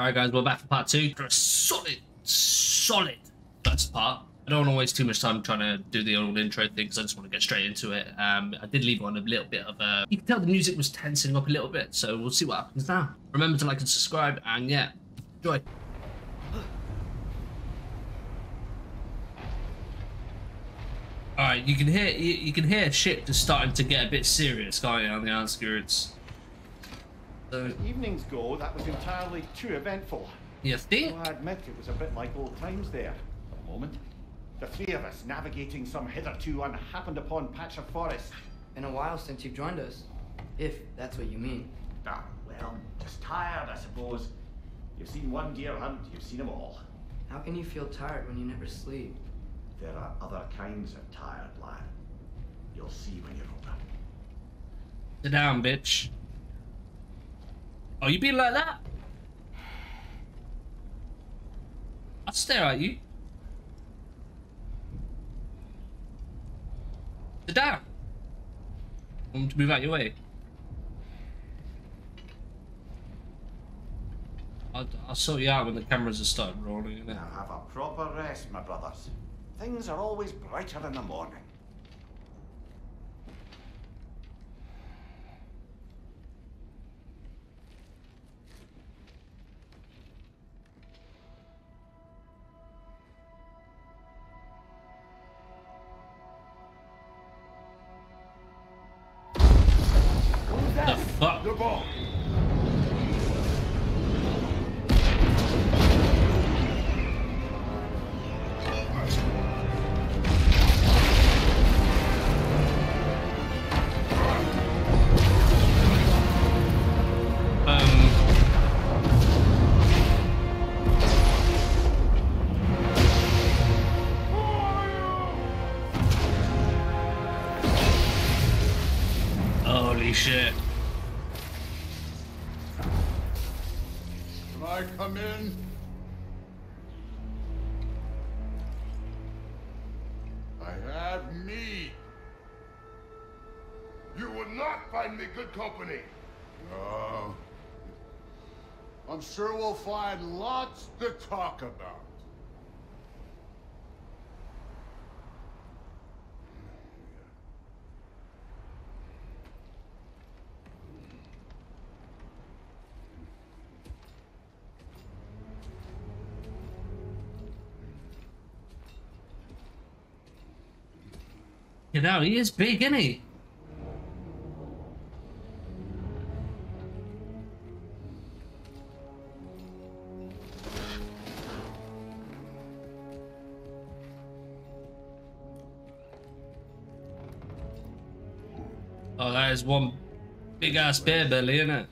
Alright guys, we're back for part two. For a solid first part. I don't want to waste too much time trying to do the old intro thing because I just want to get straight into it. I did leave on a little bit of a... You can tell the music was tensing up a little bit, so we'll see what happens now. Remember to like and subscribe, and yeah, enjoy. Alright, you can hear shit just starting to get a bit serious, can't you, on the outskirts. So, as evenings go, that was entirely too eventful. You think? Well, I admit it was a bit like old times there. At the moment, the three of us navigating some hitherto unhappened upon patch of forest. Been a while since you've joined us, if that's what you mean. Ah, well, just tired, I suppose. You've seen one deer hunt, you've seen them all. How can you feel tired when you never sleep? There are other kinds of tired, lad. You'll see when you're older. Sit down, bitch. Oh, you being like that? I'll stare at you. Sit down. I want to move out your way. I'll sort you out when the cameras are starting rolling. Now have a proper rest, my brothers. Things are always brighter in the morning. Shit. Can I come in? I have mead. You would not find me good company. No. I'm sure we'll find lots to talk about. You know, he is big, isn't he? Oh, that is one big ass bear belly, isn't it?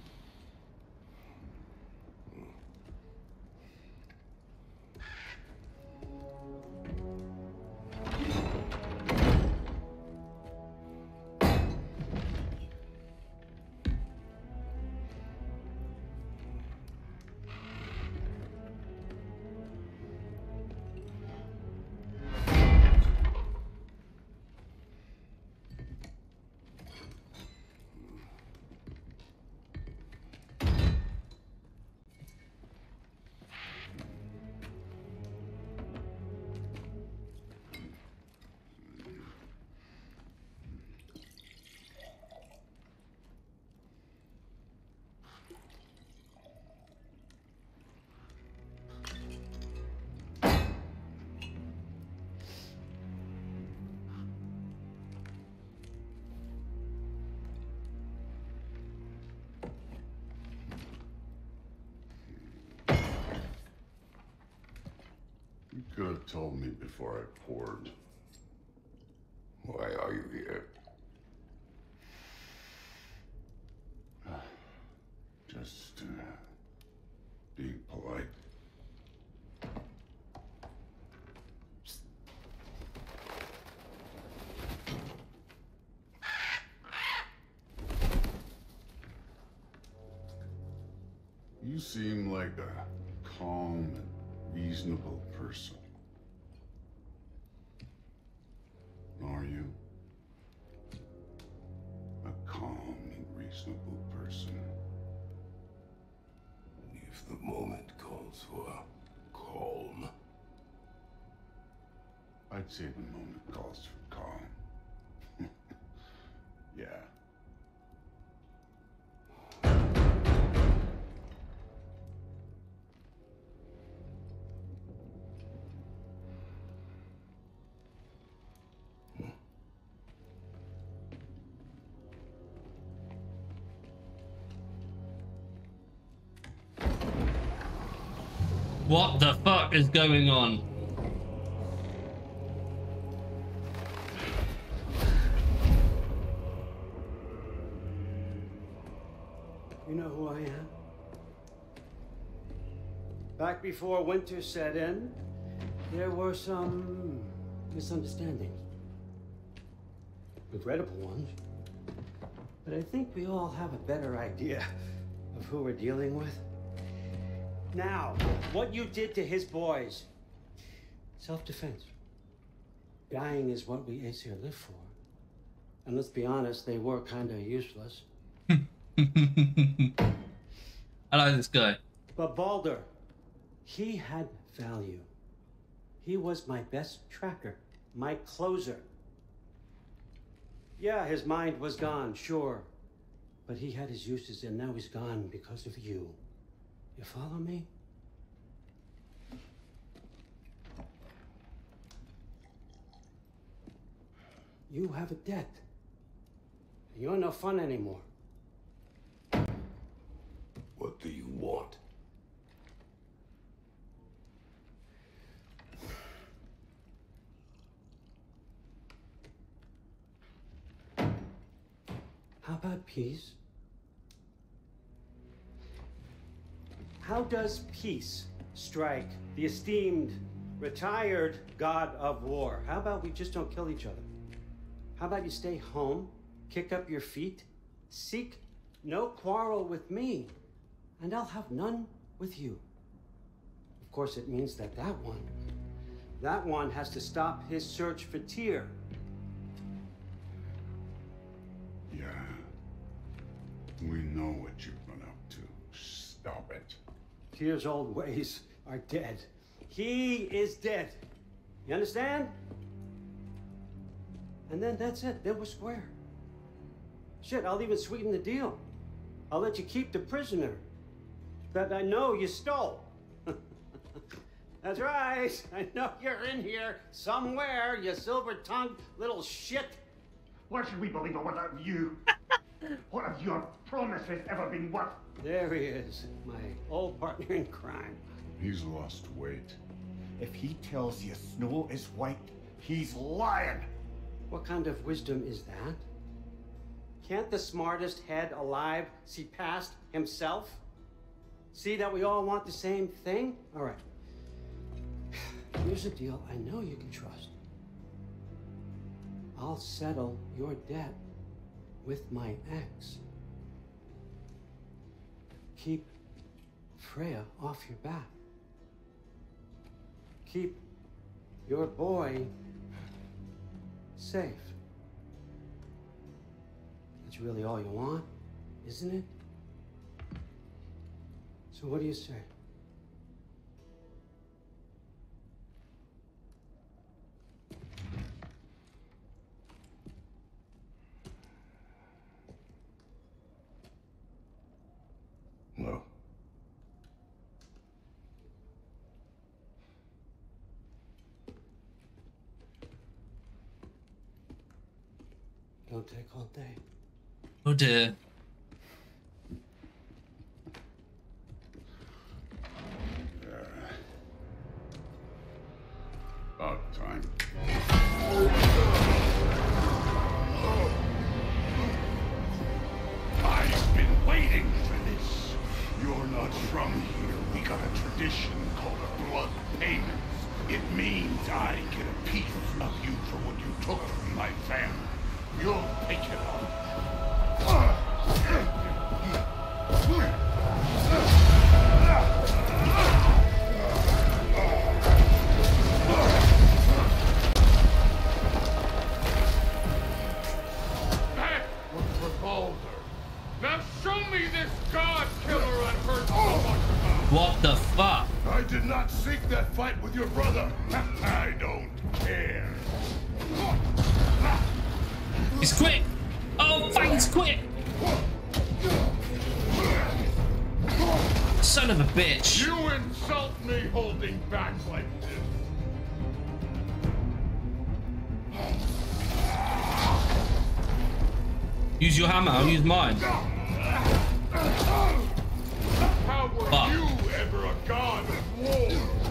You could have told me before I poured. Why are you here? Just be polite. You seem like a calm and reasonable person. Are you a calm and reasonable person? If the moment comes. That's it. The moment calls for calm. Yeah. What the fuck is going on? You know who I am? Back before winter set in, there were some misunderstandings. Regrettable ones. But I think we all have a better idea of who we're dealing with. Now, what you did to his boys. Self-defense. Dying is what we Aesir live for. And let's be honest, they were kind of useless. I like this guy. But Baldur, he had value. He was my best tracker, my closer. Yeah, his mind was gone, sure. But he had his uses, and now he's gone because of you. You follow me? You have a debt. You're no fun anymore. What do you want? How about peace? How does peace strike the esteemed, retired god of war? How about we just don't kill each other? How about you stay home, kick up your feet, seek no quarrel with me, and I'll have none with you. Of course, it means that that one has to stop his search for Tyr. Yeah, we know what you've been up to. Stop it. Tyr's old ways are dead. He is dead. You understand? And then that's it. Then we're square. Shit, I'll even sweeten the deal. I'll let you keep the prisoner that I know you stole. That's right. I know you're in here somewhere, you silver-tongued little shit. Why should we believe in what of you? What have your promises ever been worth? There he is, my old partner in crime. He's lost weight. If he tells you snow is white, he's lying. What kind of wisdom is that? Can't the smartest head alive see past himself? See that we all want the same thing? All right. Here's a deal I know you can trust. I'll settle your debt with my axe. Keep Freya off your back. Keep your boy safe. That's really all you want, isn't it? So what do you say? No. Don't take all day. Oh dear. About time. I've been waiting for this. You're not from here. We got a tradition called a blood payment. It means I get a piece of you for what you took from my family. You'll pick it up. That was for Baldur. Now show me this god killer I've heard so much about. What the fuck? I did not seek that fight with your brother. I don't care. He's quick. Oh, fuck, he's quick. Son of a bitch. You insult me holding back like this. Use your hammer, I'll use mine. How were you ever a god of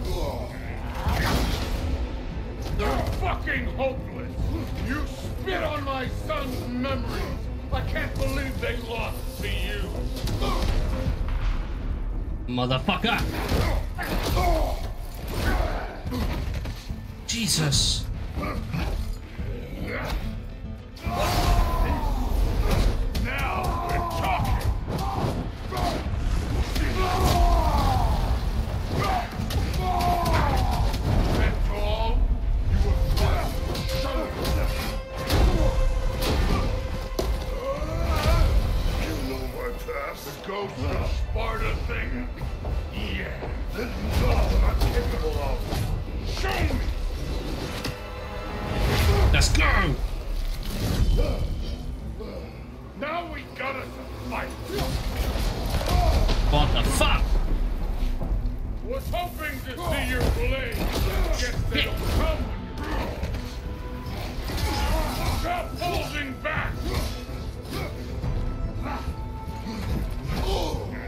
war? They're fucking hopeless. You spit on my son's memories. I can't believe they lost to you. Motherfucker. Jesus. Now we're talking. That's all you were trying to show yourself. You know my past. The ghost of Sparta thing. Yeah, this is all I'm capable of. Show me. Let's go. Now we gotta fight. What the fuck? Was hoping to see your blade. Guess they don't come when you're wrong. Stop holding back. Shit.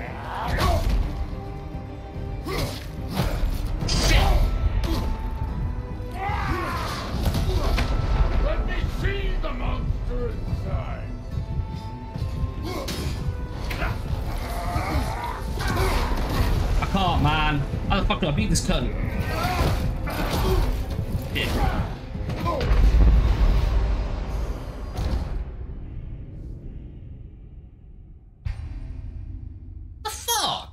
Let me see the monster inside. I can't, man. How the fuck do I beat this cunt? Yeah. The fuck?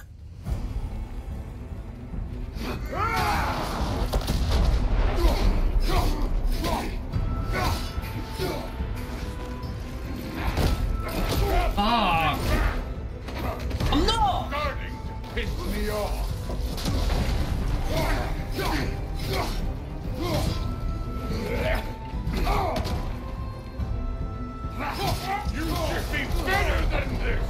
Ah. I'm not starting to piss me off. You should be better than this.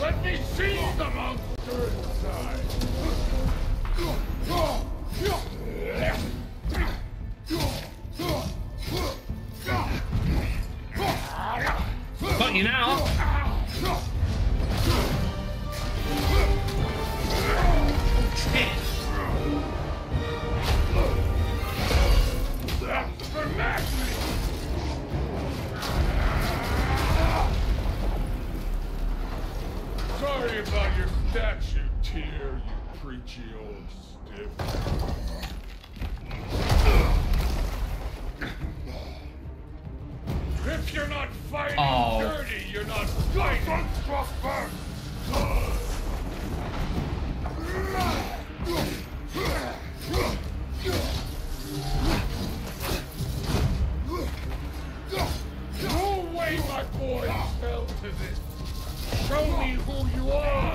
Let me see the monster inside. Got you now. Shit. They're mad. Sorry about your statue, Tyr, you preachy old stiff. If you're not fighting dirty, you're not fighting. No way my boy fell to this. Show me who you are.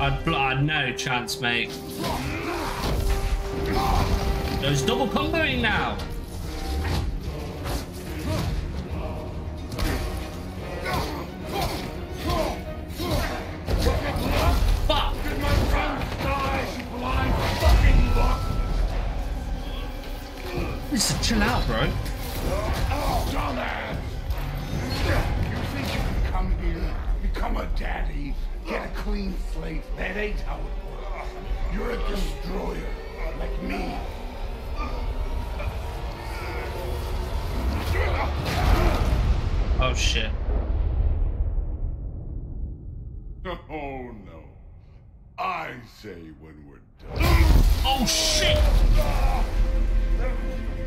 I'd no chance, mate. Those double comboing now. Fuck! Did my friend die? You blind fucking luck. Just chill out, bro. Dumbass! You think you can come here, become a daddy? Get a clean slate. That ain't how it works. You're a destroyer, like me. Oh, shit. Oh, no. I say when we're done. Oh, shit!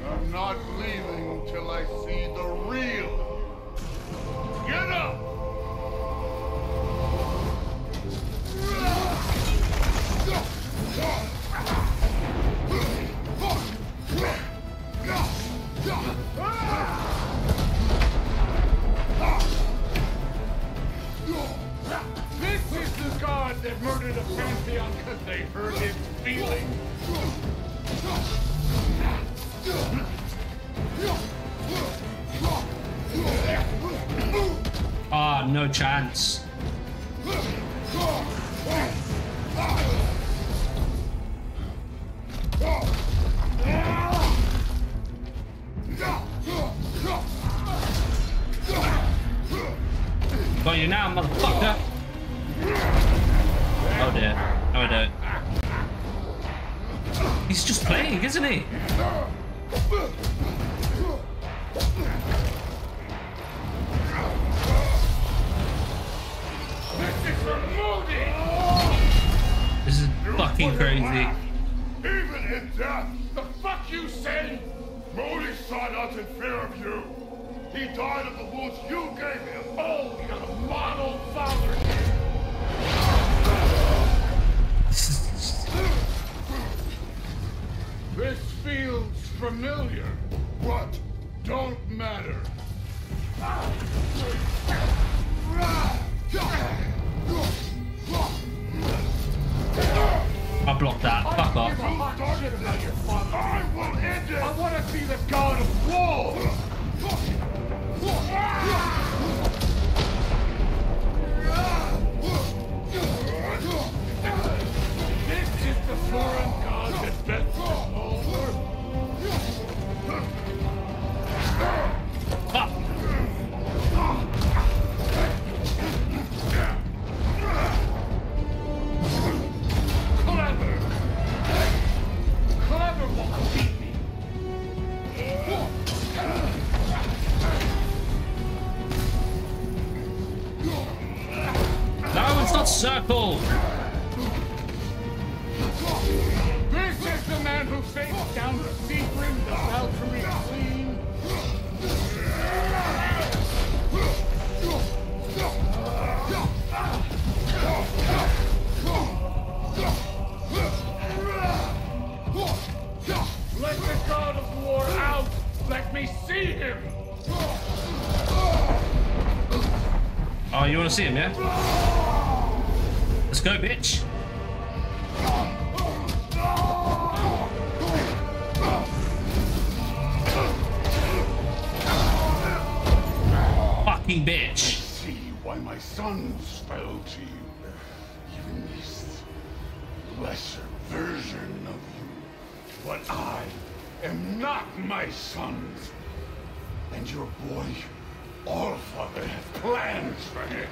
I'm not leaving until I see the real. Get up! This is the god that murdered a pantheon because they hurt his feelings. Ah, no chance. Got you now, motherfucker! Oh dear. No, I don't. He's just playing, isn't he? This is fucking crazy. Even in death, the fuck you say? Modi sought us in fear of you. He died of the wounds you gave him. Oh, we got a model father here. This feels familiar. What? Don't matter. I blocked that. Fuck off. I will end it. I want to be the god of war. This is the foreign god that bent over. Fuck. Circle. This is the man who faced down the sea brim, the Valkyrie queen. Let the god of war out. Let me see him. Oh, you want to see him, yeah? Let's go, bitch. Fucking bitch. I see why my sons fell to you. Even this lesser version of you. But I am not my sons. And your boy, Allfather, have plans for him.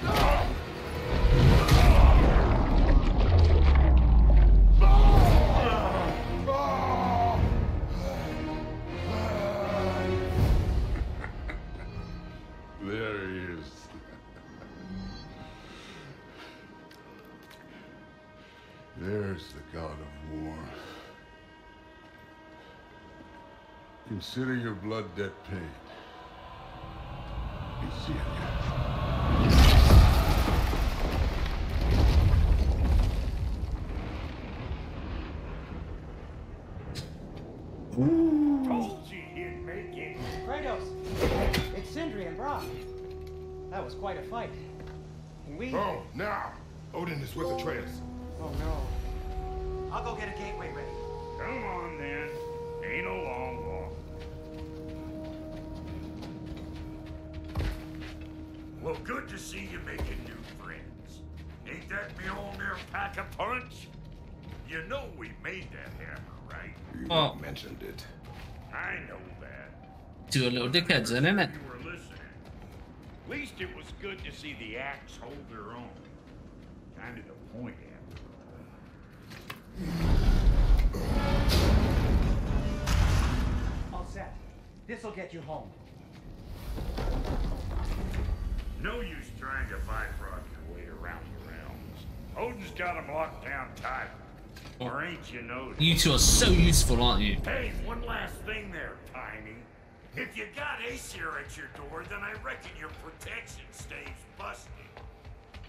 There he is. There's the god of war. Consider your blood debt paid. You see it yet? Ooh. Told you you'd make it. Kratos, it's Sindri and Brock. That was quite a fight. And we... Oh, now! Odin is with Atreus. Oh, no. I'll go get a gateway ready. Come on, then. Ain't a long walk. Well, good to see you making new friends. Ain't that me old there pack-a-punch? You know we made that hammer, right? You mentioned it. I know that. Two little dickheads, isn't it? You were listening. At least it was good to see the axe hold their own. Kind of the point after all. All set. This'll get you home. No use trying to buy-frog your way around the realms. Odin's got him locked down tight. Or ain't you noticed? You two are so useful, aren't you? Hey, one last thing there, Tiny. If you got Aesir at your door, then I reckon your protection stave's busted.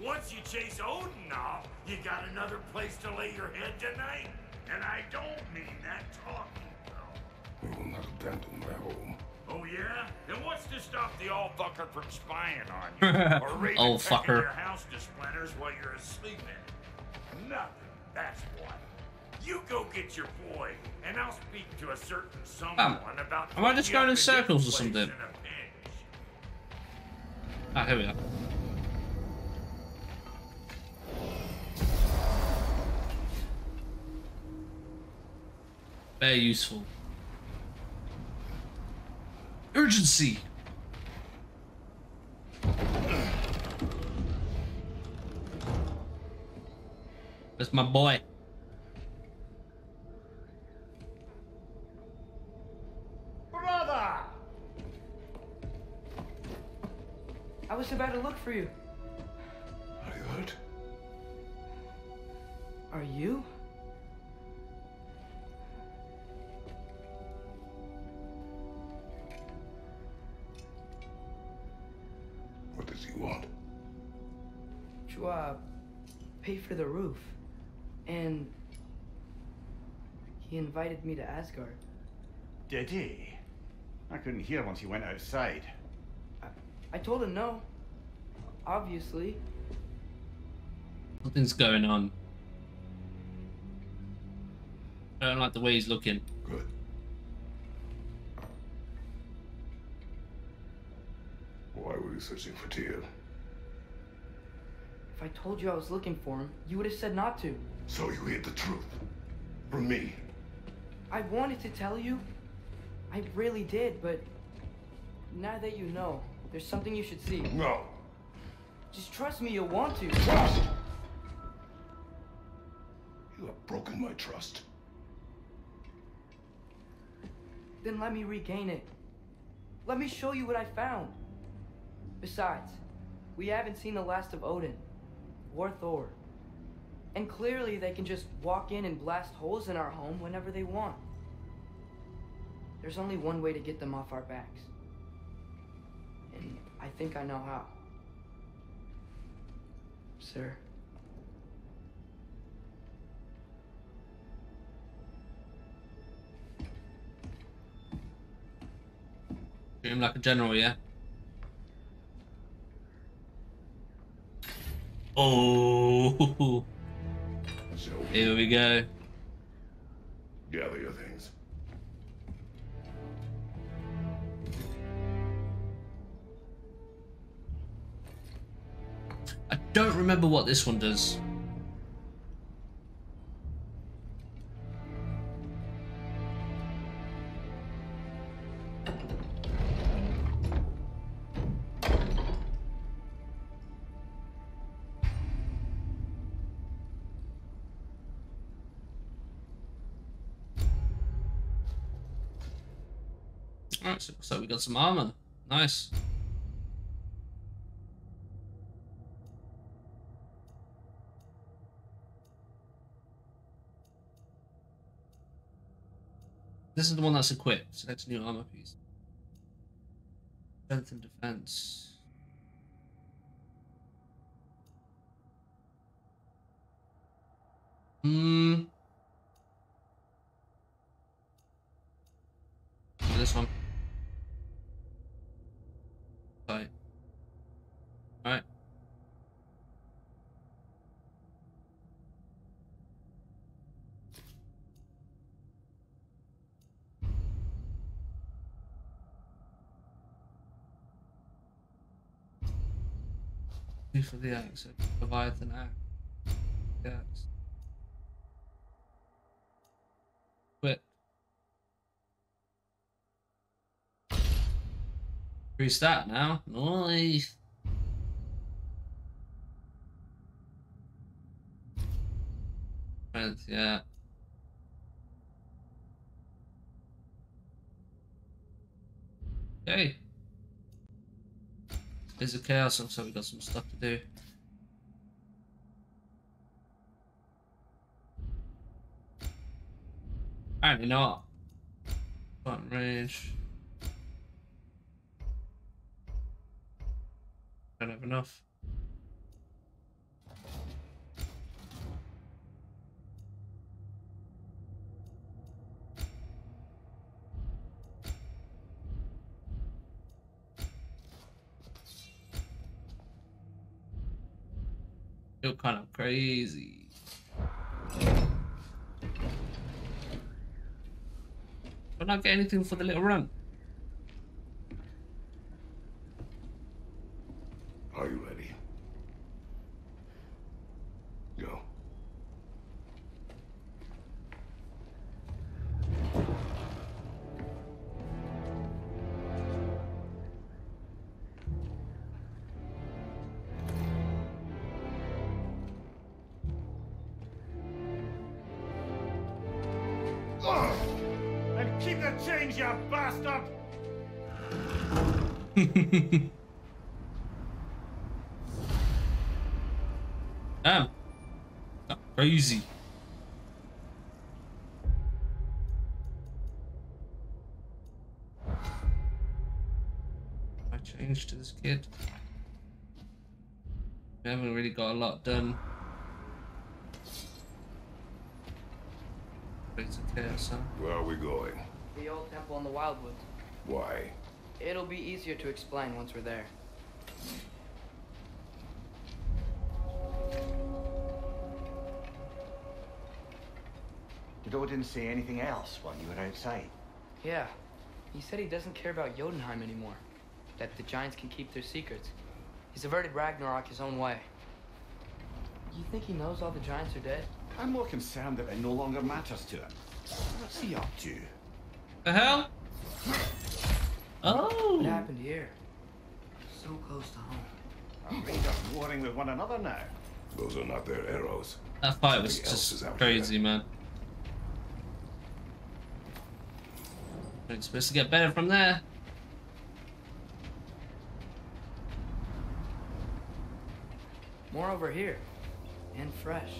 Once you chase Odin off, you got another place to lay your head tonight. And I don't mean that talking, though. I will not abandon my home. Oh yeah? Then what's to stop the old fucker from spying on you? Or raiding your house to splinters while you're asleep in it? Nothing, that's why. You go get your boy, and I'll speak to a certain someone about... Am I just going in circles or something? Ah, here we are. Very useful. Urgency! That's my boy. Brother! I was about to look for you. Are you hurt? Are you? What does he want? To pay for the roof, and he invited me to Asgard. Did he? I couldn't hear once he went outside. I told him no. Obviously. Nothing's going on. I don't like the way he's looking. Good. Why were you searching for Tyr? If I told you I was looking for him, you would have said not to. So you hid the truth from me. I wanted to tell you. I really did, but now that you know, there's something you should see. No. Just trust me, you'll want to. Trust! You have broken my trust. Then let me regain it. Let me show you what I found. Besides, we haven't seen the last of Odin or Thor. And clearly they can just walk in and blast holes in our home whenever they want. There's only one way to get them off our backs. And I think I know how. Sir. Treat him like a general, yeah? Oh, so, here we go. Gather your things. I don't remember what this one does. So we got some armor. Nice. This is the one that's equipped. So that's new armor piece. Strength and defense. This one. Alright. Two for the axe, Leviathan axe. The axe. Quit. Increase that now. Nice. Yeah. Okay. There's a chaos, so we got some stuff to do. Apparently not. Front range. Don't have enough. go kind of crazy. But not get anything for the little run. Are you ready? Go. And keep the change, you bastard! Damn. That's crazy. I changed to this kid. We haven't really got a lot done. Where are we going? The old temple in the Wildwood. Why? It'll be easier to explain once we're there. Did Odin say anything else while you were outside? Yeah. He said he doesn't care about Jotunheim anymore. That the giants can keep their secrets. He's averted Ragnarok his own way. You think he knows all the giants are dead? I'm more concerned that it no longer matters to him. What's he up to? The hell? Oh! What happened here? So close to home. Our raiders warring with one another now. Those are not their arrows. That fight was just crazy, man. It's supposed to get better from there. More over here. And fresh.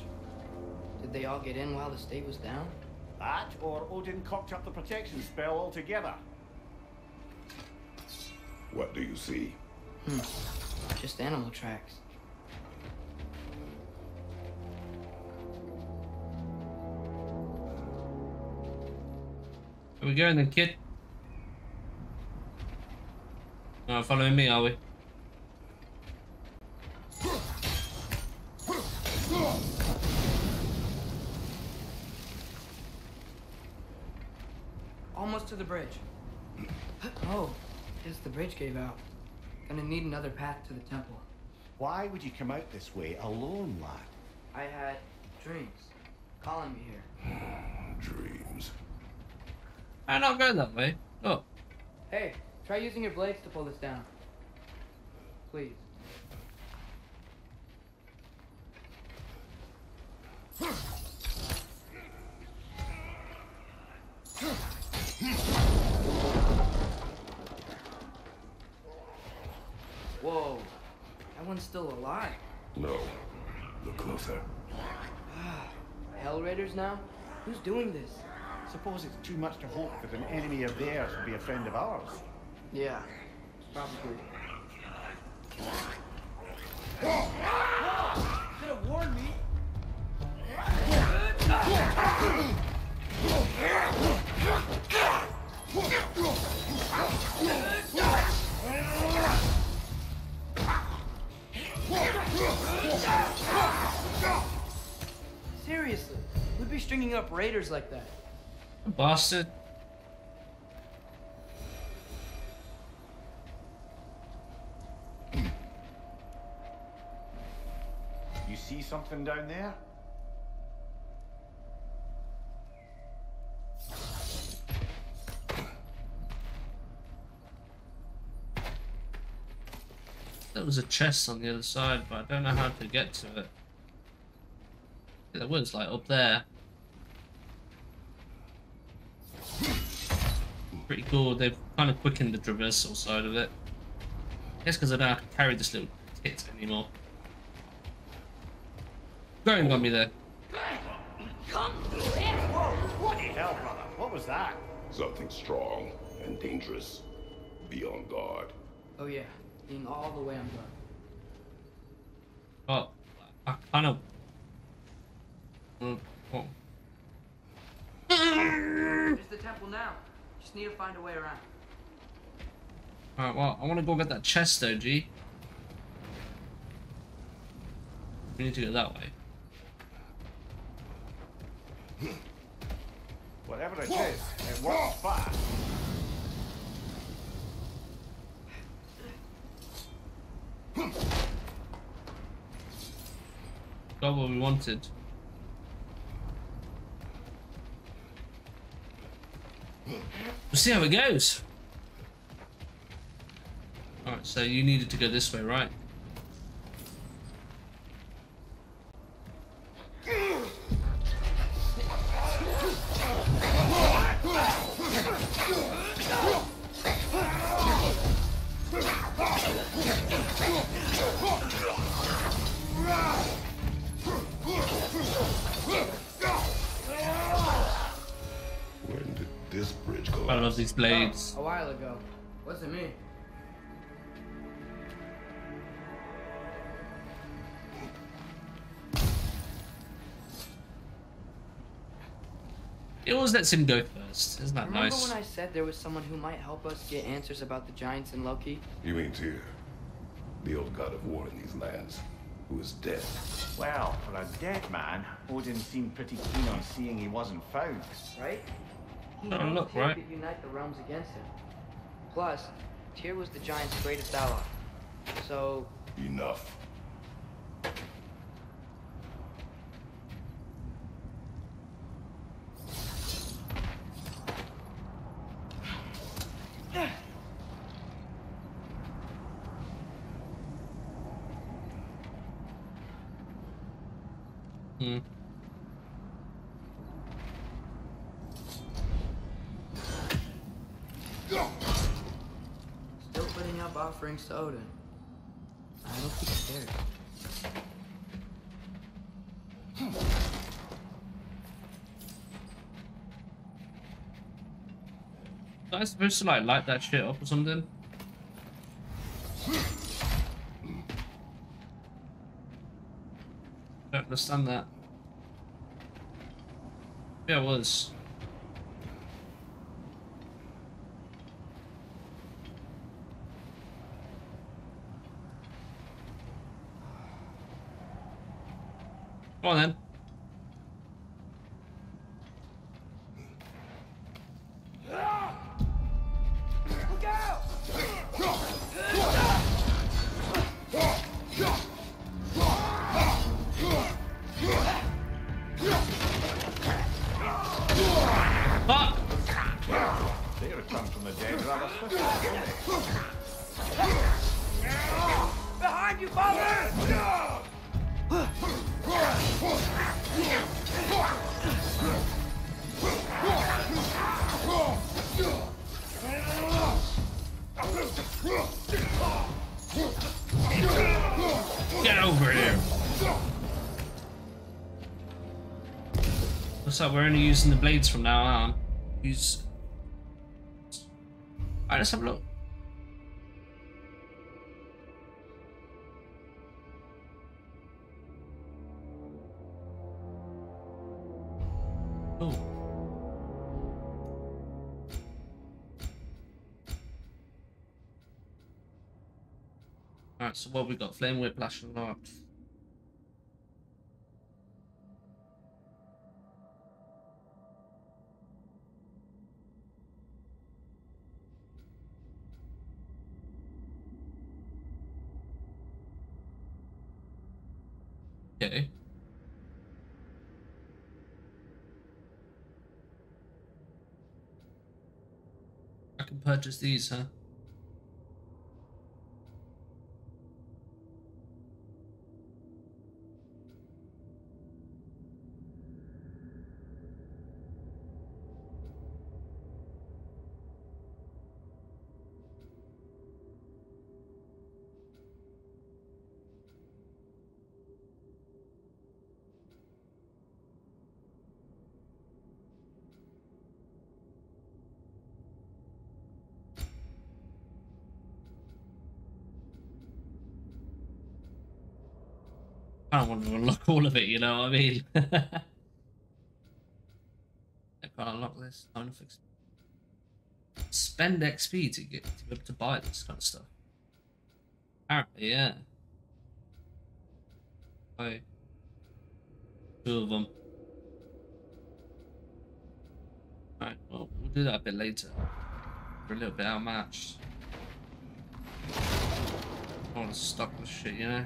Did they all get in while the state was down? That, or Odin cocked up the protection spell altogether. What do you see? Just animal tracks. Are we going then, kid? No, following me, are we? Almost to the bridge. Oh, guess the bridge gave out. Gonna need another path to the temple. Why would you come out this way alone, lad? I had dreams calling me here. Dreams. I'm not going that way. Oh. Hey, try using your blades to pull this down. Please. Whoa, that one's still alive. No, look closer. Hell Raiders now? Who's doing this? Suppose it's too much to hope that an enemy of theirs would be a friend of ours. Yeah, probably. Could have warned me. Seriously, we'd be stringing up raiders like that. Bastard. You see something down there? There was a chest on the other side, but I don't know how to get to it. There was like up there. Pretty cool. They've kind of quickened the traversal side of it. I guess because I don't have to carry this little kit anymore. Going got me there. Come through here. Whoa, what the hell, brother? What was that? Something strong and dangerous. Be on guard. Oh yeah, being all the way on guard. Oh, I kind of. Oh. There's the temple now. Just need to find a way around. Alright, well, I want to go get that chest, though, G. We need to go that way. Whatever it is, it works fast. Got what we wanted. We'll see how it goes. Alright, so you needed to go this way, right? These blades. Oh, a while ago. What's it mean? It always lets him go first. Isn't that nice? Remember when I said there was someone who might help us get answers about the giants and Loki? You mean Tyr, the old god of war in these lands, who is dead? Well, for a dead man, Odin seemed pretty keen on seeing he wasn't found, right? Look, right? Could unite the realms against him. Plus, Tyr was the giant's greatest ally. So... Enough. Offerings to Odin. I don't think it's there. Am I supposed to like light that shit up or something? Don't understand that. Yeah, it was. Come on then. Up. We're only using the blades from now on. Use. Alright, let's have a look. Oh. Alright, so what have we got? Flame Whiplash and Lark. Okay. I can purchase these, huh? I don't want to unlock all of it, you know what I mean? I can't unlock this. I don't spend XP to get to be able to buy this kind of stuff. Apparently, yeah. Oh. Two of them. Alright, well, we'll do that a bit later. We're a little bit outmatched. I don't want to stock this shit, you know?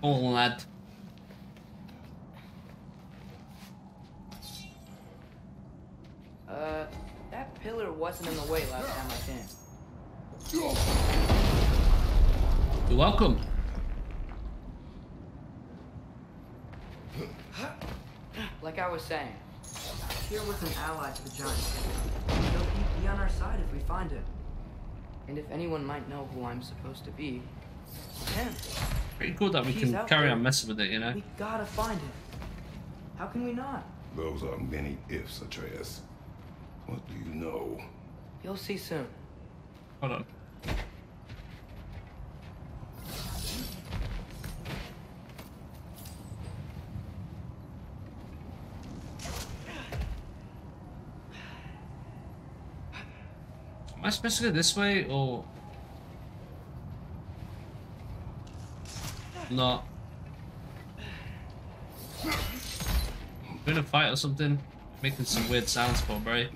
Come on, lad. That pillar wasn't in the way last time I came. You're welcome. Like I was saying, Tyr was an ally to the giants. He'll be on our side if we find him. And if anyone might know who I'm supposed to be, it's him. Pretty cool that we can carry on messing with it, you know? We gotta find him. How can we not? Those are many ifs, Atreus. What do you know? You'll see soon. Hold on. Am I supposed to go this way or not? We're in a fight or something. Making some weird sounds for him, right?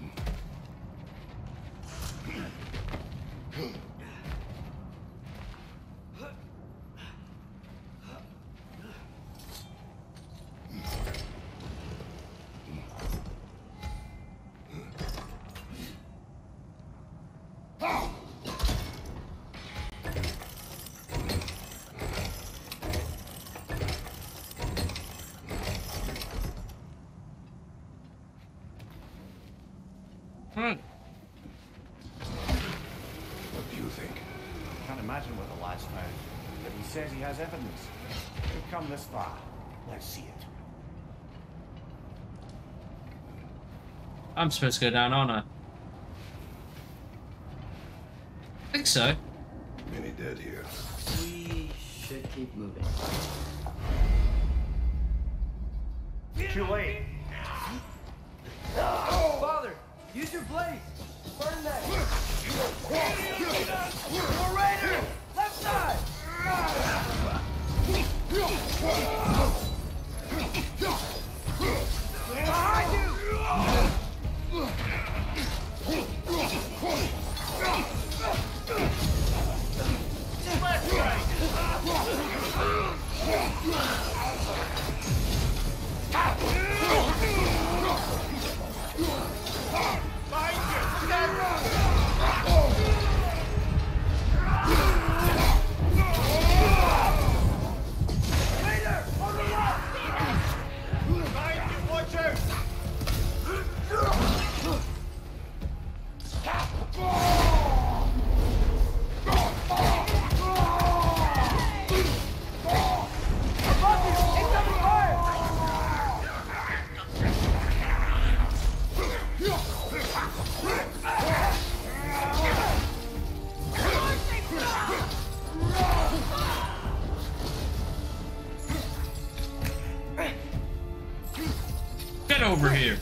I'm supposed to go down, aren't I? I think so. Many dead here. We should keep moving. Too late. Oh, father, use your blade. Burn that. More raiders. Left side. Behind you. Over here.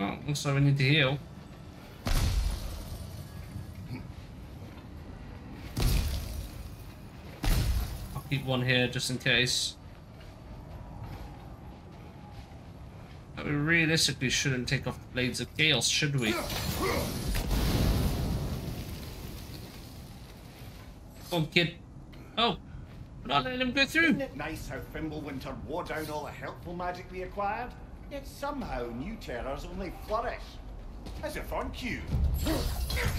Oh, looks like we need to heal. Keep one here just in case. But we realistically shouldn't take off the blades of chaos, should we? Come on, kid. Oh, we're not letting him go through. Isn't it nice how Fimbulwinter wore down all the helpful magic we acquired? Yet somehow new terrors only flourish. As if on cue. There's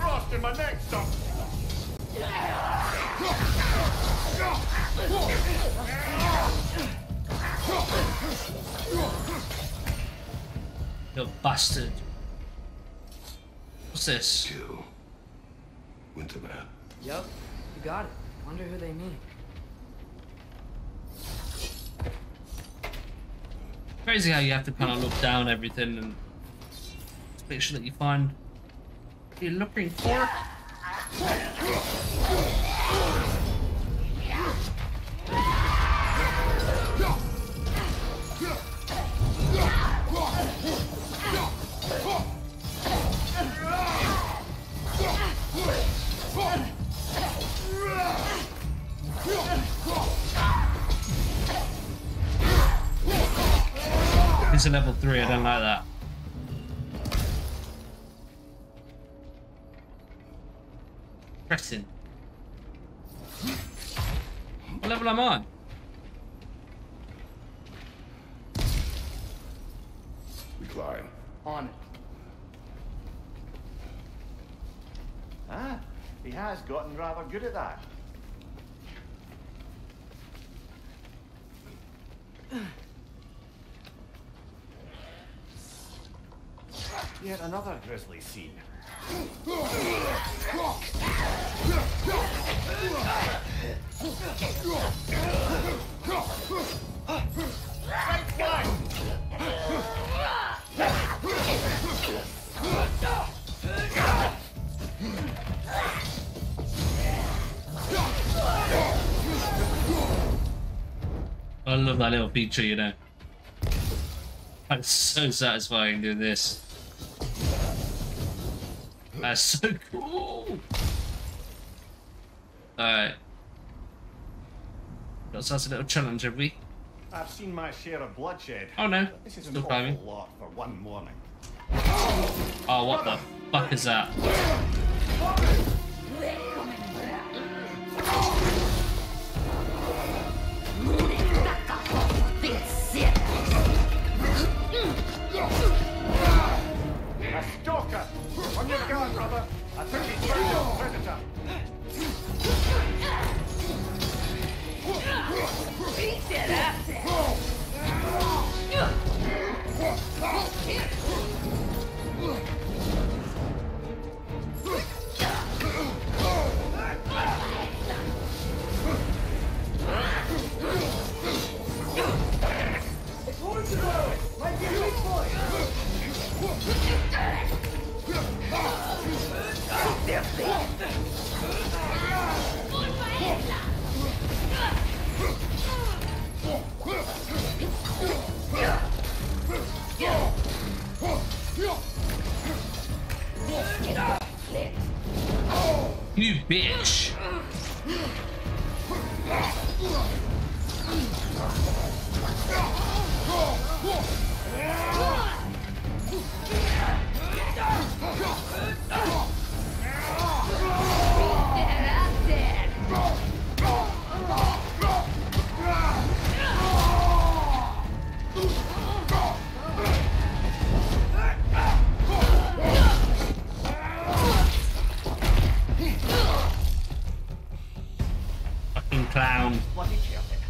frost in my neck, son. You bastard. What's this? Kill Winterman. Yep, you got it. Wonder who they mean. Crazy how you have to kind of look down everything and make sure that you find what you're looking for. It's a level 3, I don't like that. Pressing. What level am I on? Recline. On it. Ah, he has gotten rather good at that. Yet another grisly scene. I love that little feature, you know. That's so satisfying doing this. That's so cool. Alright. That's a little challenge, have we? I've seen my share of bloodshed. Oh no. This is still climbing. A lot for one morning. Oh, what the fuck is that? A stalker! On your guard, brother! I think he's found your predator! Beat that ass down! It's horse road! Might be a big boy! You bitch. Fucking clown. Bloody children.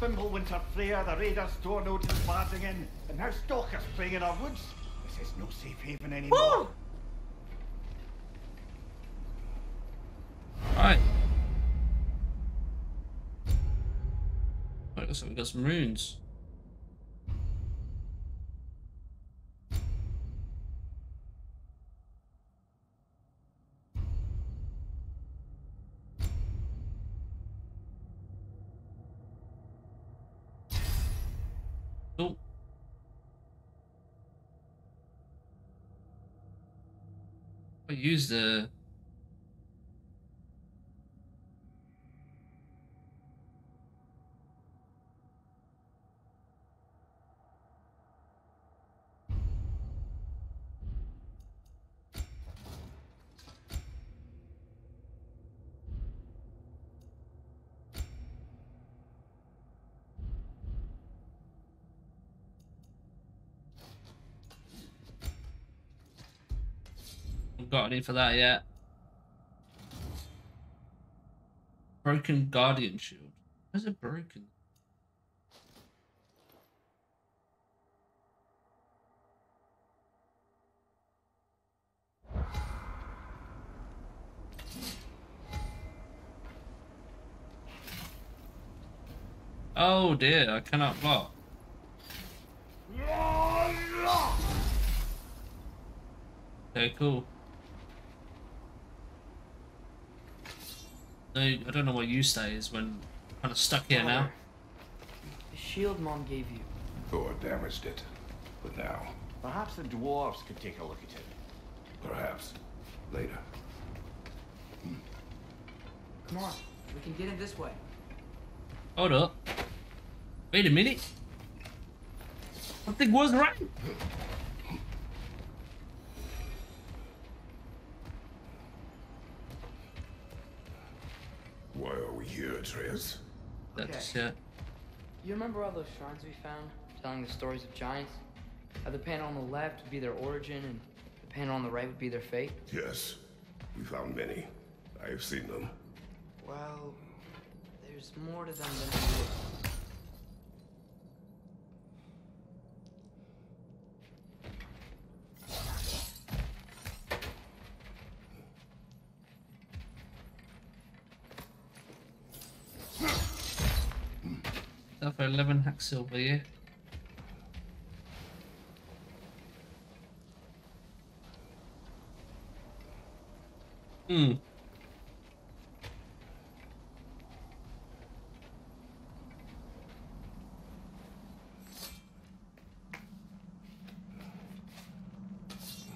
Fimbulwinter, Freya, the raiders, Thor, Odin barging in, and now stalkers playing in our woods. This is no safe haven anymore. Woo! Alright. Alright, looks like we got some runes. Oh. I use the... Got any for that yet? Broken guardian shield. Where's it broken? Oh dear, I cannot block. Okay, cool. I don't know what you say is when I'm kind of stuck here now. The shield Mom gave you. Thor damaged it, but now... Perhaps the dwarves could take a look at it. Perhaps. Later. Come on, we can get in this way. Hold up. Wait a minute. Something wasn't right. Why are we here, Atreus? Okay. That's it. You remember all those shrines we found, telling the stories of giants? How the panel on the left would be their origin, and the panel on the right would be their fate? Yes. We found many. I have seen them. Well, there's more to them than we for 11 hack silver, yeah. Hmm.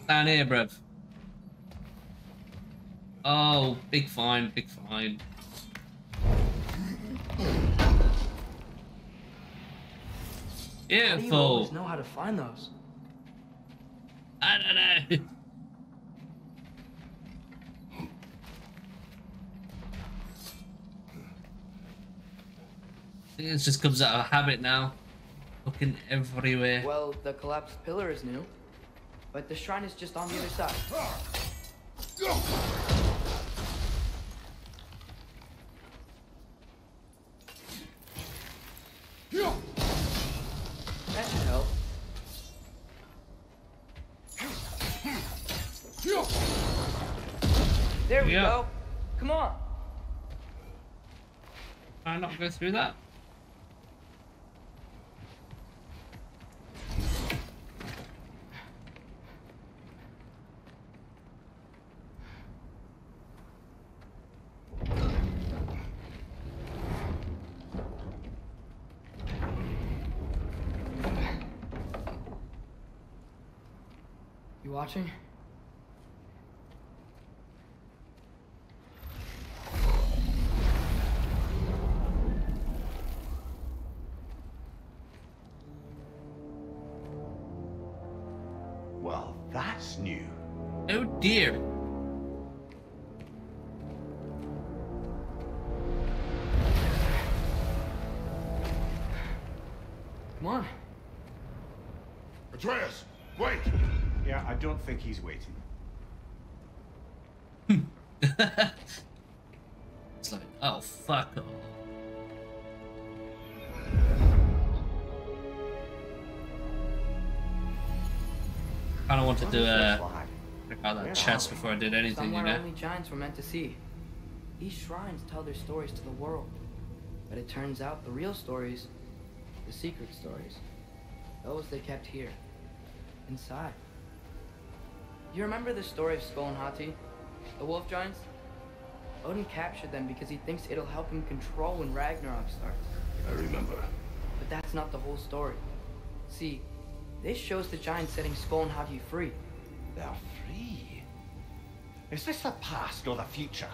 Down here, bruv. Oh, big fine, big fine. Beautiful. How do you always know how to find those? I don't know. I think it just comes out of habit now. Looking everywhere. Well, the collapsed pillar is new, but the shrine is just on the other side. There we go. Come on. Can I not go through that? You watching? Dear. Come on. Atreus, wait! Yeah, I don't think he's waiting. It's like, oh, fuck off. I don't want to do a... out that chest before I did anything, you know? Somewhere only giants were meant to see. These shrines tell their stories to the world. But it turns out the real stories, the secret stories, those they kept here, inside. You remember the story of Skoll and Hati? The wolf giants? Odin captured them because he thinks it'll help him control when Ragnarok starts. I remember. But that's not the whole story. See, this shows the giants setting Skoll and Hati free. They're free. Is this the past or the future?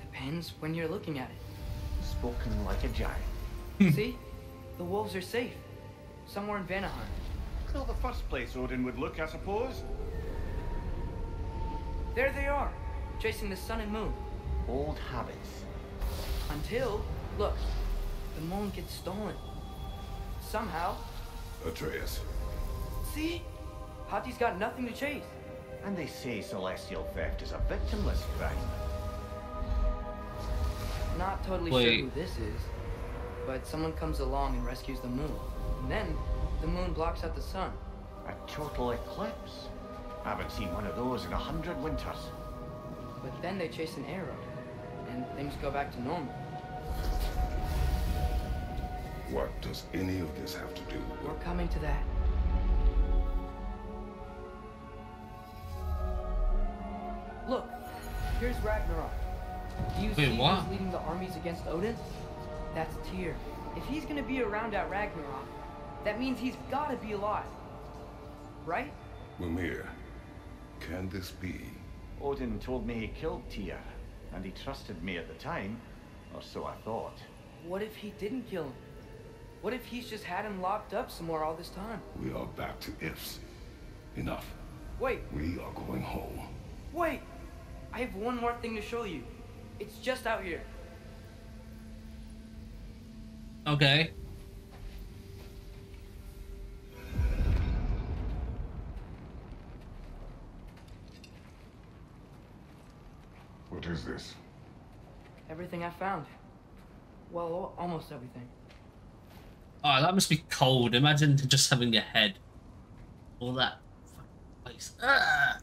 Depends when you're looking at it. Spoken like a giant. See? The wolves are safe. Somewhere in Vanaheim. Still the first place Odin would look, I suppose. There they are, chasing the sun and moon. Old habits. Until, look, the moon gets stolen. Somehow. Atreus. See? Hati's got nothing to chase. And they say celestial theft is a victimless crime. Not totally sure who this is, but someone comes along and rescues the moon. And then the moon blocks out the sun. A total eclipse. I haven't seen one of those in 100 winters. But then they chase an arrow, and things go back to normal. What does any of this have to do with? We're coming to that. Look, here's Ragnarok. Do you see who's leading the armies against Odin? That's Tyr. If he's gonna be around at Ragnarok, that means he's gotta be alive. Right? Mimir, can this be? Odin told me he killed Tyr, and he trusted me at the time, or so I thought. What if he didn't kill him? What if he's just had him locked up somewhere all this time? We are back to ifs. Enough. Wait. We are going home. Wait! I have one more thing to show you. It's just out here. Okay. What is this? Everything I found. Well, almost everything. Oh, that must be cold. Imagine just having your head. All that fucking place. Ah!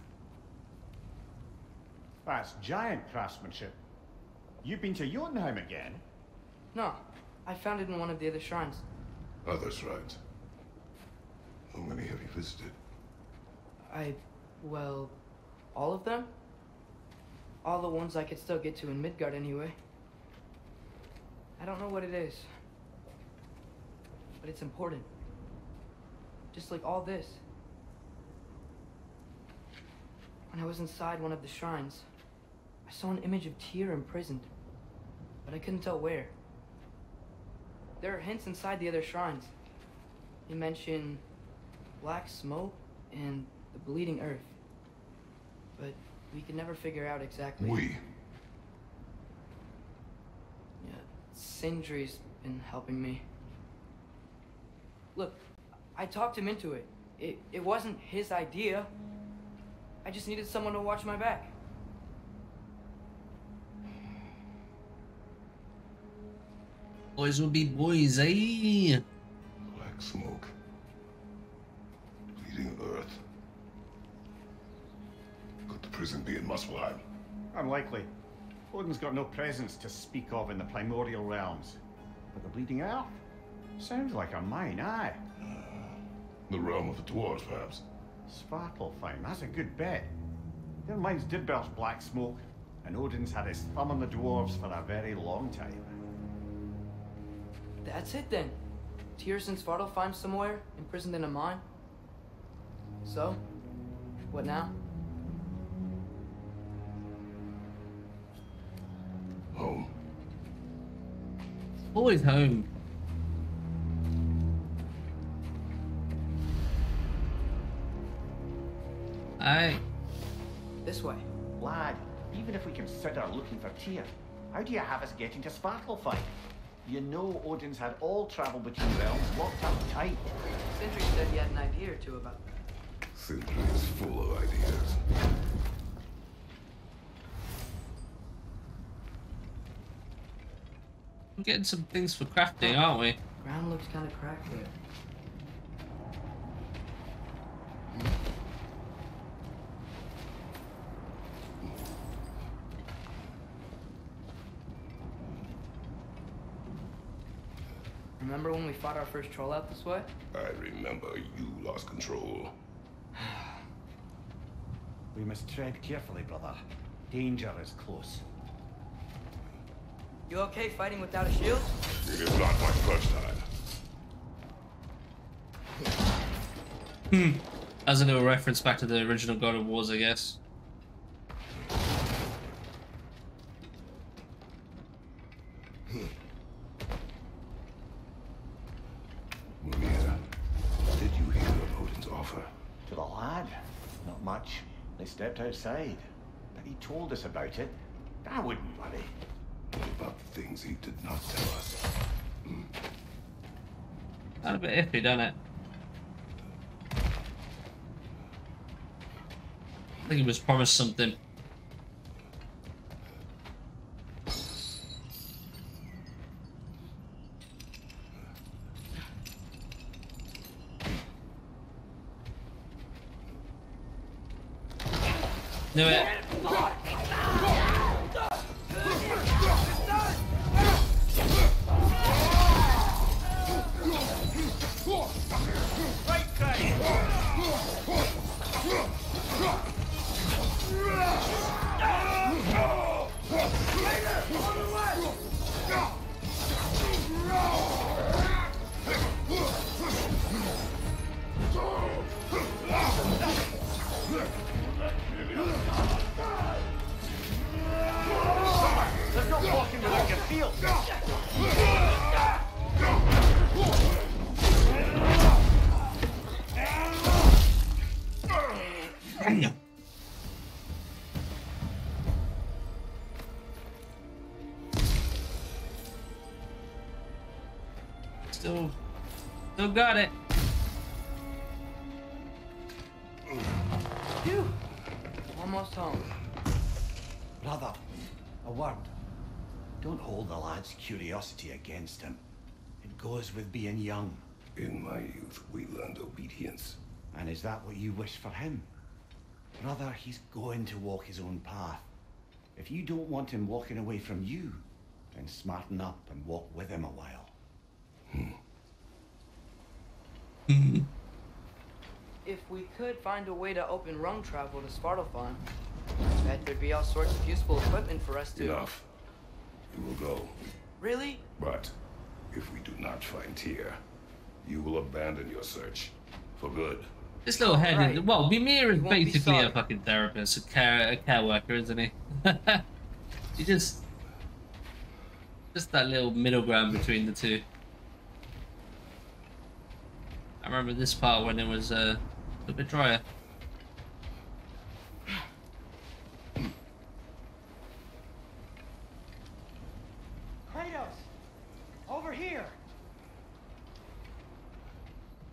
That's giant craftsmanship. You've been to Jotunheim again? No, I found it in one of the other shrines. Other shrines? How many have you visited? Well, all of them? All the ones I could still get to in Midgard anyway. I don't know what it is, but it's important. Just like all this. When I was inside one of the shrines, I saw an image of Tyr imprisoned, but I couldn't tell where. There are hints inside the other shrines. They mention black smoke and the bleeding earth, but we could never figure out exactly. We? Yeah, Sindri's been helping me. Look, I talked him into it. It wasn't his idea. I just needed someone to watch my back. Boys will be boys, eh? Black smoke. Bleeding earth. Could the prison be in Muspelheim? Unlikely. Odin's got no presence to speak of in the primordial realms. But the bleeding earth? Sounds like a mine, aye. The realm of the dwarves, perhaps. Svartalfheim, that's a good bet. Their mines did burst black smoke, and Odin's had his thumb on the dwarves for a very long time. That's it then. Tyr's in Svartalfheim somewhere, imprisoned in a mine. So, what now? Home. Always home. Aye. This way. Lad, even if we consider looking for Tyr, how do you have us getting to Svartalfheim? You know Odin's had all travel between realms locked up tight. Sindri said he had an idea or two about that. Sindri is full of ideas. We're getting some things for crafting, aren't we? Ground looks kind of cracked there. Remember when we fought our first troll out this way? I remember you lost control. We must tread carefully, brother. Danger is close. You okay fighting without a shield? It is not my first time. As a little reference back to the original God of Wars, I guess. Outside, but he told us about it. I wouldn't worry. What about the things he did not tell us? That's a bit iffy, don't it? I think he was promised something. Do it. Fun. Still got it. Phew. Almost home. Brother, a word. Don't hold the lad's curiosity against him. It goes with being young. In my youth, we learned obedience. And is that what you wish for him? Brother, he's going to walk his own path. If you don't want him walking away from you, then smarten up and walk with him a while. If we could find a way to open rung travel to Svartalfheim, I bet there'd be all sorts of useful equipment for us to... Enough. You will go. Really? But if we do not find Tyr, you will abandon your search. For good. This little head... Right. Well, Mimir is basically a fucking therapist, a care worker, isn't he? He just that little middle ground between the two. I remember this part when it was a bit drier. Kratos! Over here!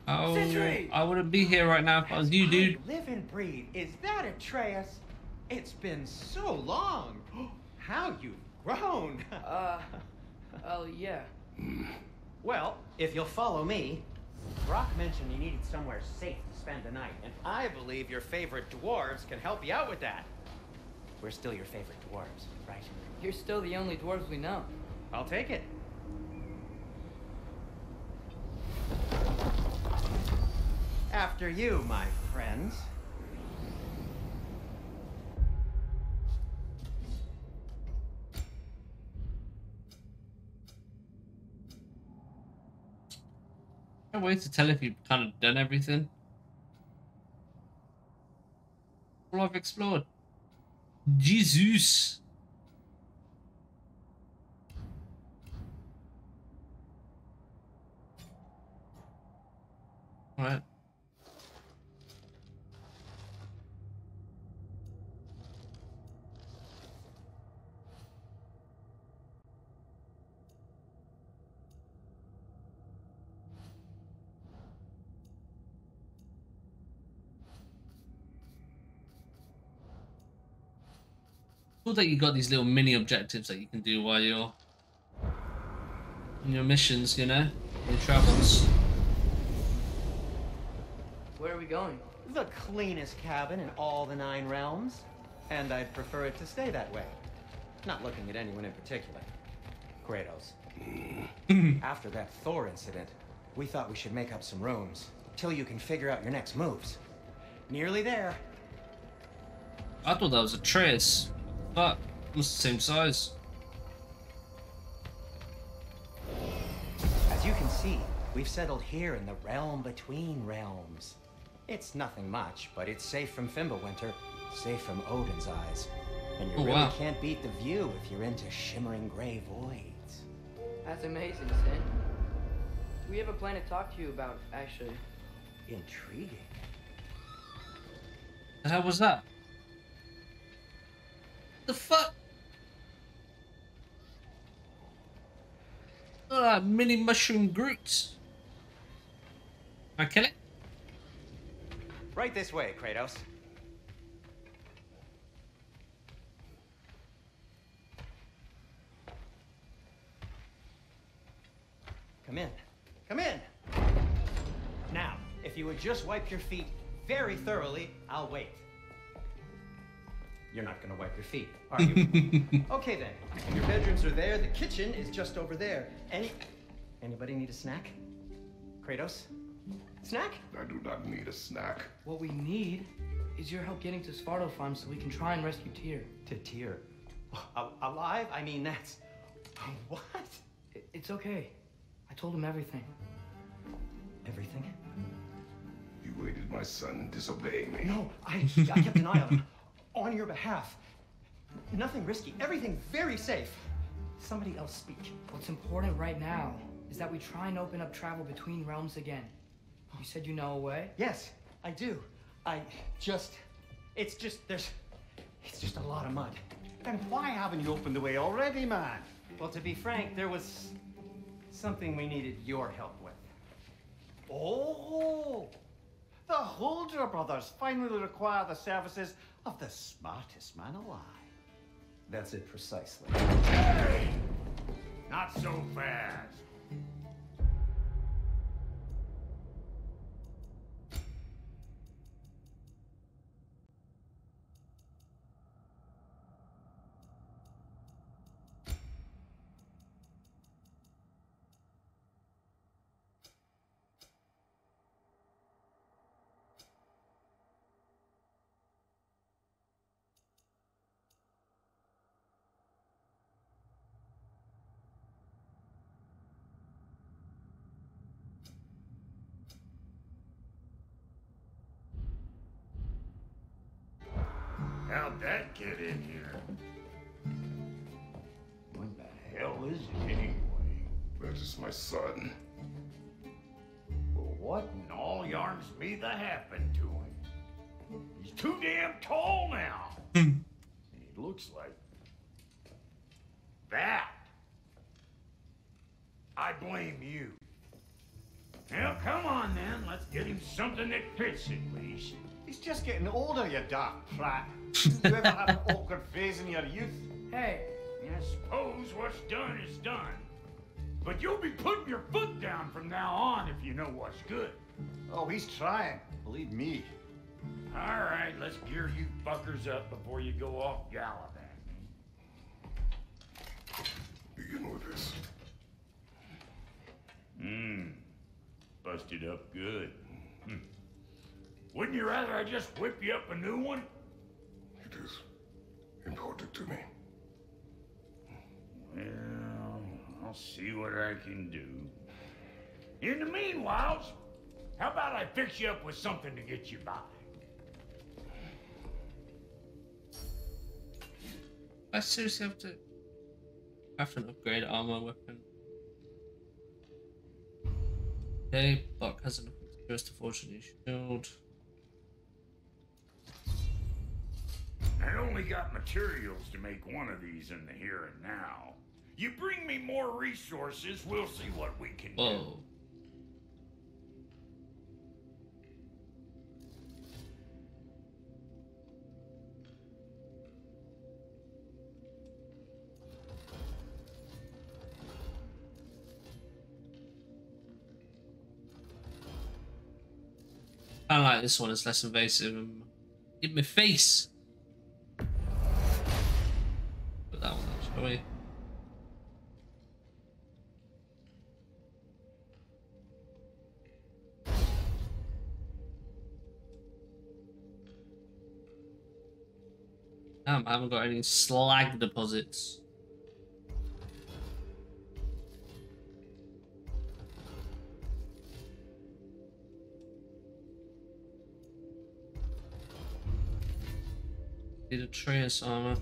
Oh, Sindri! I wouldn't be here right now if I was you, dude. I live and breathe. Is that Atreus? It's been so long. How you've grown. Oh, yeah. Well, if you'll follow me... Brock mentioned you needed somewhere safe to spend the night, and I believe your favorite dwarves can help you out with that. We're still your favorite dwarves, right? You're still the only dwarves we know. I'll take it. After you, my friends. There's no way to tell if you've kind of done everything. All I've explored. Jesus. All right. Cool that you got these little mini objectives that you can do while you're in your missions, you know, your travels. Where are we going? The cleanest cabin in all the 9 realms, and I'd prefer it to stay that way. Not looking at anyone in particular. Kratos. After that Thor incident, we thought we should make up some rooms till you can figure out your next moves. Nearly there. I thought that was Atreus. But it was the same size. As you can see, we've settled here in the realm between realms. It's nothing much, but it's safe from Fimbulwinter, safe from Odin's eyes. And you really can't beat the view if you're into shimmering gray voids. That's amazing, Sin. We have a plan to talk to you about, actually. Intriguing. The hell was that? The fuck? Mini mushroom Groots. Can I kill it? Right this way, Kratos. Come in. Come in! Now, if you would just wipe your feet very thoroughly, I'll wait. You're not gonna wipe your feet, are you? Okay then, your bedrooms are there, the kitchen is just over there. Anybody need a snack? Kratos? Snack? I do not need a snack. What we need is your help getting to Svartalfheim so we can try and rescue Tyr. To Tyr? Alive? I mean, that's... What? It's okay. I told him everything. Everything? You aided my son in disobeying me. No, I kept an eye on him. On your behalf. Nothing risky. Everything very safe. Somebody else speak. What's important right now is that we try and open up travel between realms again. You said you know a way? Yes, I do. I just It's just, it's just a lot of mud. Then why haven't you opened the way already, man? Well, to be frank, there was something we needed your help with. Oh! The Holder brothers finally require the services of the smartest man alive. That's it precisely. Hey! Not so fast! How'd that get in here? What the hell is it anyway? That is my son. Well, what in all yarns me that happened to him? He's too damn tall now. He looks like that. I blame you. Now, come on then. Let's get him something that fits at least. He's just getting older, you dark prat. You ever have an awkward phase in your youth? Hey, I suppose what's done is done. But you'll be putting your foot down from now on if you know what's good. Oh, he's trying. Believe me. All right, let's gear you fuckers up before you go off gallivanting. Begin with this. Busted up good. Wouldn't you rather I just whip you up a new one? It is important to me. Well, I'll see what I can do. In the meanwhile, how about I fix you up with something to get you by? I seriously have to upgrade armor weapon. Okay, Brock has enough experience to forge a new shield. I only got materials to make one of these in the here and now. You bring me more resources, we'll see what we can do. I like this one, it's less invasive. In my face! That one up, shall we? Damn, I haven't got any slag deposits. Need Atreus armor.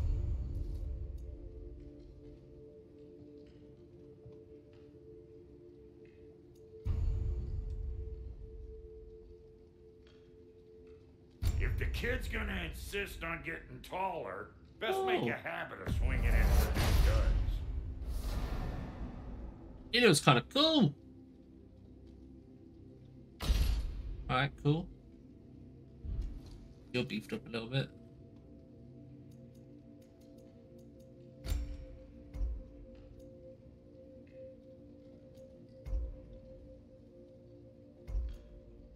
Kid's gonna insist on getting taller. Best make a habit of swinging it for his guns. It was kind of cool. All right, cool. You're beefed up a little bit.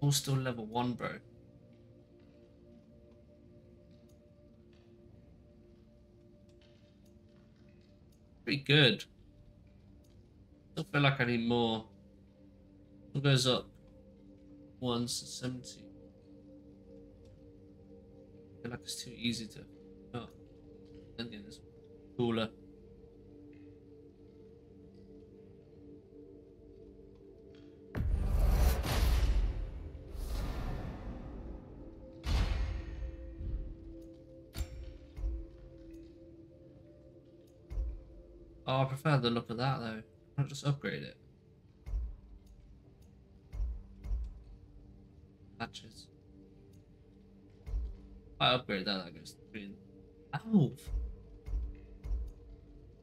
All still level 1, bro. Pretty good. Still feel like I need more. It goes up 1 to 70. I feel like it's too easy to. Oh, and get this cooler. Oh, I prefer the look of that though. Why not just upgrade it? Patches. I upgrade that, I guess. Ow!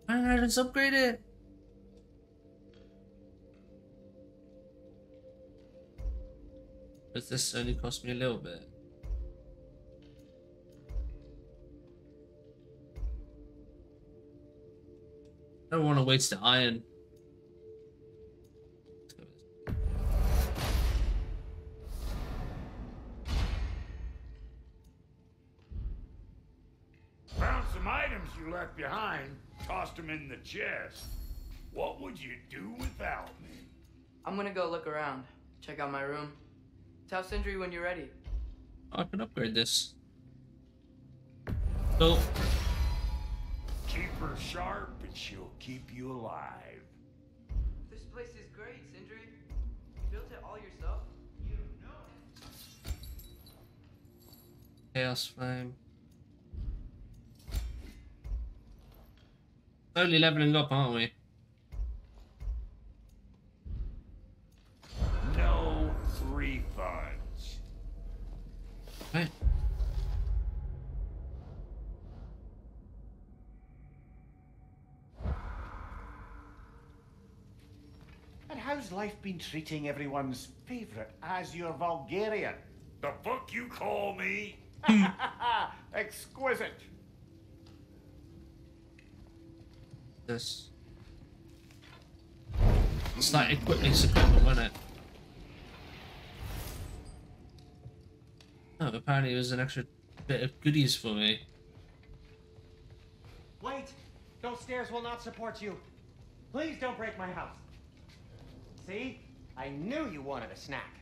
Why didn't I just upgrade it? But this only cost me a little bit. I don't want to waste the iron. Found some items you left behind, tossed them in the chest. What would you do without me? I'm gonna go look around, check out my room. Tell Sindri when you're ready. I can upgrade this. So keep her sharp and she'll keep you alive. This place is great, Sindri. You built it all yourself? You know it. Chaos Flame. Slowly leveling up, aren't we? No refunds. Right. And how's life been treating everyone's favorite Azure Vulgarian? The fuck you call me? Exquisite. This. It's like equipment, wasn't it? Oh, apparently it was an extra bit of goodies for me. Wait! Those stairs will not support you. Please don't break my house. See? I knew you wanted a snack.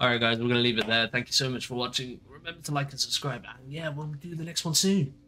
Alright guys, we're going to leave it there. Thank you so much for watching. Remember to like and subscribe. And yeah, we'll do the next one soon.